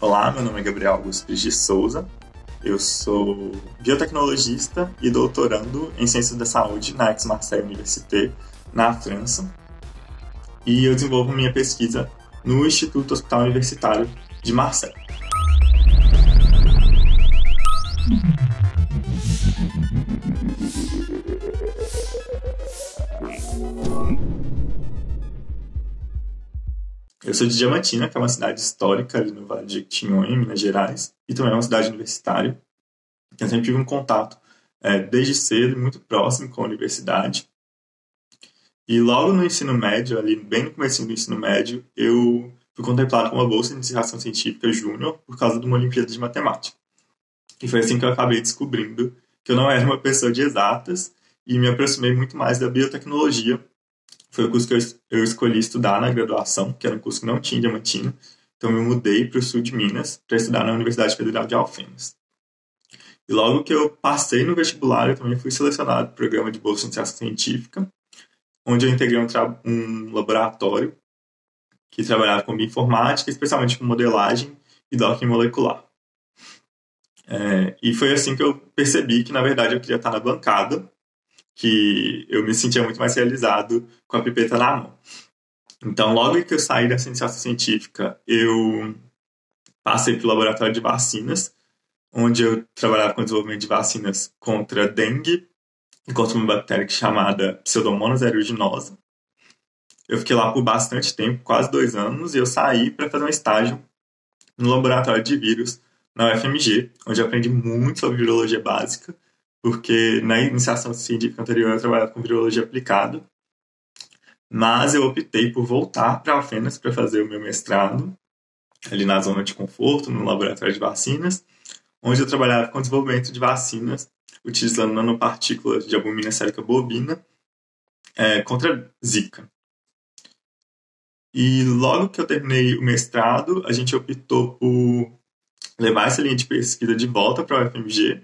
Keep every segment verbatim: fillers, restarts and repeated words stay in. Olá, meu nome é Gabriel Augusto Pires de Souza, eu sou biotecnologista e doutorando em Ciências da Saúde na Aix-Marseille Université, na França, e eu desenvolvo minha pesquisa no Instituto Hospital Universitário de Marseille. Eu sou de Diamantina, que é uma cidade histórica ali no Vale de Jequitinhonha, em Minas Gerais, e também é uma cidade universitária. Eu sempre tive um contato é, desde cedo, muito próximo com a universidade. E logo no ensino médio, ali bem no começo do ensino médio, eu fui contemplado com uma bolsa de iniciação científica júnior por causa de uma Olimpíada de Matemática. E foi assim que eu acabei descobrindo que eu não era uma pessoa de exatas e me aproximei muito mais da biotecnologia. Foi o curso que eu, eu escolhi estudar na graduação, que era um curso que não tinha em Diamantina. Então eu mudei para o sul de Minas para estudar na Universidade Federal de Alfenas. E logo que eu passei no vestibular, eu também fui selecionado para o programa de bolsa de iniciação científica, onde eu integrei um, um laboratório que trabalhava com bioinformática, especialmente com modelagem e docking molecular. É, e foi assim que eu percebi que, na verdade, eu queria estar na bancada, que eu me sentia muito mais realizado com a pipeta na mão. Então, logo que eu saí dessa iniciação científica, eu passei para o laboratório de vacinas, onde eu trabalhava com o desenvolvimento de vacinas contra dengue e contra uma bactéria chamada Pseudomonas aeruginosa. Eu fiquei lá por bastante tempo, quase dois anos, e eu saí para fazer um estágio no laboratório de vírus na U F M G, onde eu aprendi muito sobre virologia básica, porque na iniciação científica anterior eu trabalhava com virologia aplicada, mas eu optei por voltar para Alfenas para fazer o meu mestrado, ali na zona de conforto, no laboratório de vacinas, onde eu trabalhava com desenvolvimento de vacinas, utilizando nanopartículas de albumina sérica bovina é, contra zika. E logo que eu terminei o mestrado, a gente optou por levar essa linha de pesquisa de volta para a U F M G,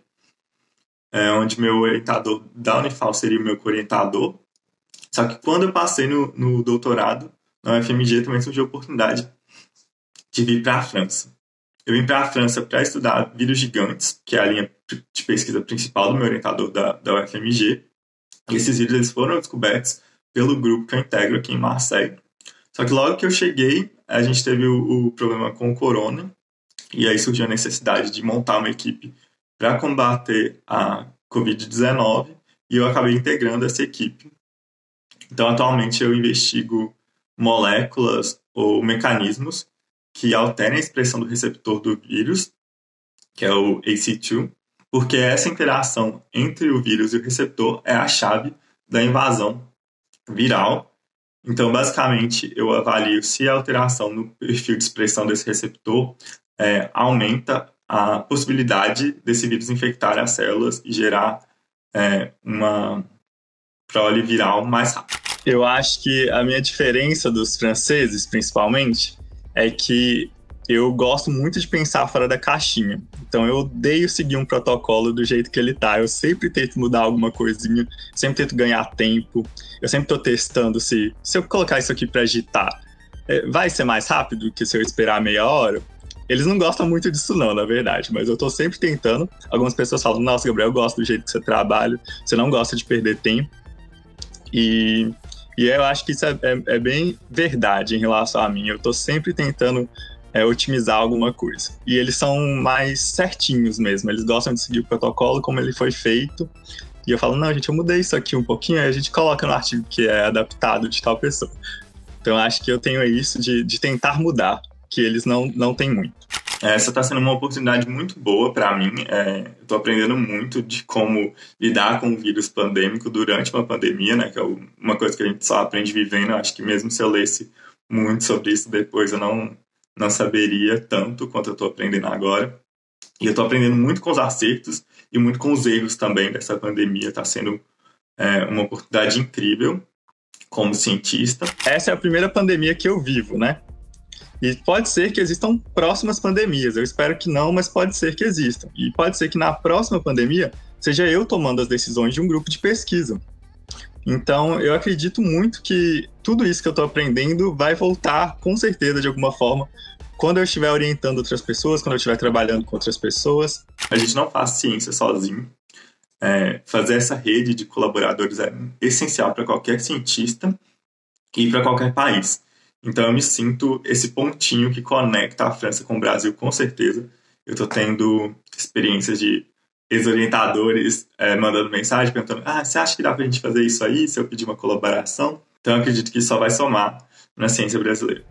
é, onde meu orientador da Unifal seria o meu co-orientador. Só que quando eu passei no, no doutorado, na U F M G também surgiu a oportunidade de vir para a França. Eu vim para a França para estudar vírus gigantes, que é a linha de pesquisa principal do meu orientador da, da U F M G. E esses vírus eles foram descobertos pelo grupo que eu integro aqui em Marseille. Só que logo que eu cheguei, a gente teve o, o problema com o corona, e aí surgiu a necessidade de montar uma equipe para combater a covid dezenove, e eu acabei integrando essa equipe. Então, atualmente, eu investigo moléculas ou mecanismos que alteram a expressão do receptor do vírus, que é o A C dois, porque essa interação entre o vírus e o receptor é a chave da invasão viral. Então, basicamente, eu avalio se a alteração no perfil de expressão desse receptor É, aumenta a possibilidade desse vírus infectar as células e gerar é, uma prole viral mais rápida. Eu acho que a minha diferença dos franceses, principalmente, é que eu gosto muito de pensar fora da caixinha. Então eu odeio seguir um protocolo do jeito que ele tá. Eu sempre tento mudar alguma coisinha, sempre tento ganhar tempo. Eu sempre tô testando se, se eu colocar isso aqui para agitar, é, vai ser mais rápido que se eu esperar meia hora? Eles não gostam muito disso não, na verdade, mas eu tô sempre tentando. Algumas pessoas falam, nossa, Gabriel, eu gosto do jeito que você trabalha, você não gosta de perder tempo. E, e eu acho que isso é, é, é bem verdade em relação a mim. Eu tô sempre tentando é, otimizar alguma coisa. E eles são mais certinhos mesmo, eles gostam de seguir o protocolo como ele foi feito. E eu falo, não, gente, eu mudei isso aqui um pouquinho, aí a gente coloca no artigo que é adaptado de tal pessoa. Então eu acho que eu tenho isso de, de tentar mudar, que eles não, não têm muito. Essa está sendo uma oportunidade muito boa para mim. É, estou aprendendo muito de como lidar com o vírus pandêmico durante uma pandemia, né, que é uma coisa que a gente só aprende vivendo. Eu acho que mesmo se eu lesse muito sobre isso depois, eu não, não saberia tanto quanto eu estou aprendendo agora. E eu estou aprendendo muito com os acertos e muito com os erros também dessa pandemia. Está sendo é, uma oportunidade incrível como cientista. Essa é a primeira pandemia que eu vivo, né? E pode ser que existam próximas pandemias, eu espero que não, mas pode ser que existam. E pode ser que na próxima pandemia seja eu tomando as decisões de um grupo de pesquisa. Então, eu acredito muito que tudo isso que eu estou aprendendo vai voltar, com certeza, de alguma forma, quando eu estiver orientando outras pessoas, quando eu estiver trabalhando com outras pessoas, a gente não faz ciência sozinho. É, fazer essa rede de colaboradores é essencial para qualquer cientista e para qualquer país. Então eu me sinto esse pontinho que conecta a França com o Brasil, com certeza. Eu estou tendo experiências de ex-orientadores é, mandando mensagem, perguntando: ah, você acha que dá para a gente fazer isso aí, se eu pedir uma colaboração? Então eu acredito que isso só vai somar na ciência brasileira.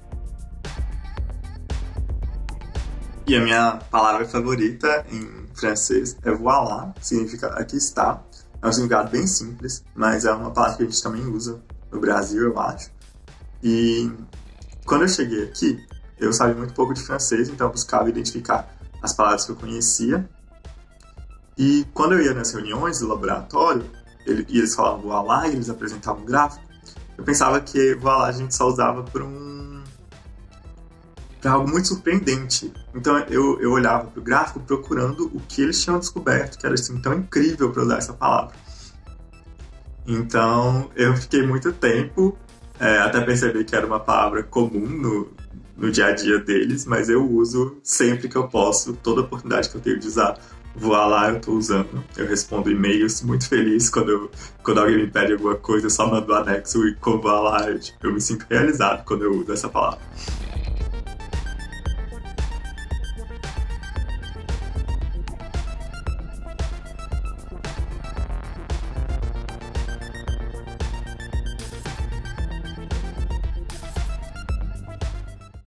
E a minha palavra favorita em francês é voilà, que significa aqui está. É um significado bem simples, mas é uma palavra que a gente também usa no Brasil, eu acho. E quando eu cheguei aqui, eu sabia muito pouco de francês, então eu buscava identificar as palavras que eu conhecia. E quando eu ia nas reuniões do laboratório, ele, e eles falavam voilà, e eles apresentavam um gráfico, eu pensava que voilà a gente só usava para um... para algo muito surpreendente. Então eu, eu olhava para o gráfico procurando o que eles tinham descoberto, que era assim, tão incrível para usar essa palavra. Então eu fiquei muito tempo é, até perceber que era uma palavra comum no, no dia a dia deles, mas eu uso sempre que eu posso, toda oportunidade que eu tenho de usar voilà, eu estou usando. Eu respondo e-mails muito feliz quando, eu, quando alguém me pede alguma coisa, eu só mando o anexo e com voilà, eu, eu me sinto realizado quando eu uso essa palavra.